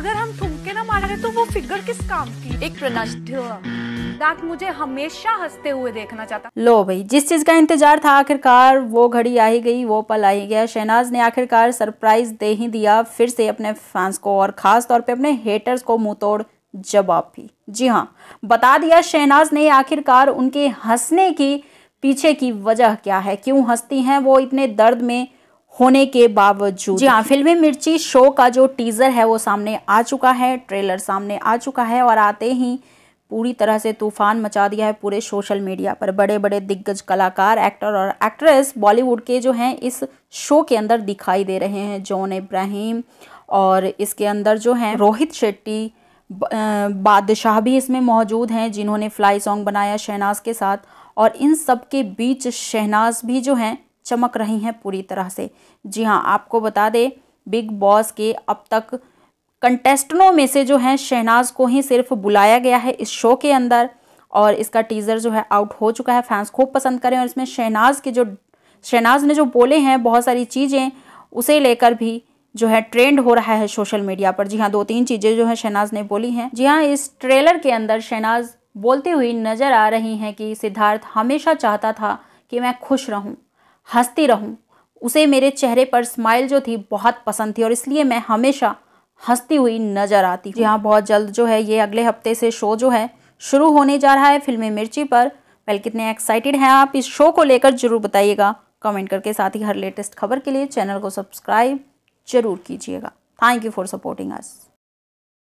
अगर हम ठुमके ना मारे तो वो फिगर किस काम की। एक सिद्धार्थ मुझे हमेशा हंसते हुए देखना चाहता। लो भाई, जिस चीज का इंतजार था आखिरकार वो घड़ी आ ही गई, वो पल आ ही गया। शहनाज ने आखिरकार सरप्राइज दे ही दिया फिर से अपने फैंस को और खास तौर पे अपने हेटर्स को मुंहतोड़ जवाब भी। जी हाँ, बता दिया शहनाज ने आखिरकार उनके हंसने की पीछे की वजह क्या है, क्यों हंसती हैं वो इतने दर्द में होने के बावजूद। जी हाँ, फिल्मी मिर्ची शो का जो टीजर है वो सामने आ चुका है, ट्रेलर सामने आ चुका है और आते ही पूरी तरह से तूफान मचा दिया है पूरे सोशल मीडिया पर। बड़े बड़े दिग्गज कलाकार, एक्टर और एक्ट्रेस बॉलीवुड के जो हैं इस शो के अंदर दिखाई दे रहे हैं। जॉन इब्राहिम और इसके अंदर जो हैं रोहित शेट्टी, बादशाह भी इसमें मौजूद हैं जिन्होंने फ्लाई सॉन्ग बनाया शहनाज के साथ। और इन सब के बीच शहनाज भी जो हैं चमक रही हैं पूरी तरह से। जी हाँ, आपको बता दें बिग बॉस के अब तक कंटेस्टेंटों में से जो हैं शहनाज को ही सिर्फ बुलाया गया है इस शो के अंदर और इसका टीज़र जो है आउट हो चुका है। फैंस खूब पसंद करें और इसमें शहनाज ने जो बोले हैं बहुत सारी चीज़ें उसे लेकर भी जो है ट्रेंड हो रहा है सोशल मीडिया पर। जी हाँ, 2-3 चीज़ें जो है शहनाज ने बोली हैं। जी हाँ, इस ट्रेलर के अंदर शहनाज बोलती हुई नज़र आ रही हैं कि सिद्धार्थ हमेशा चाहता था कि मैं खुश रहूँ, हंसती रहूँ, उसे मेरे चेहरे पर स्माइल जो थी बहुत पसंद थी और इसलिए मैं हमेशा हंसती हुई नज़र आती। जी हाँ, बहुत जल्द जो है ये अगले हफ्ते से शो जो है शुरू होने जा रहा है फिल्मी मिर्ची पर। पहले कितने एक्साइटेड हैं आप इस शो को लेकर ज़रूर बताइएगा कमेंट करके। साथ ही हर लेटेस्ट खबर के लिए चैनल को सब्सक्राइब ज़रूर कीजिएगा। Thank you for supporting us.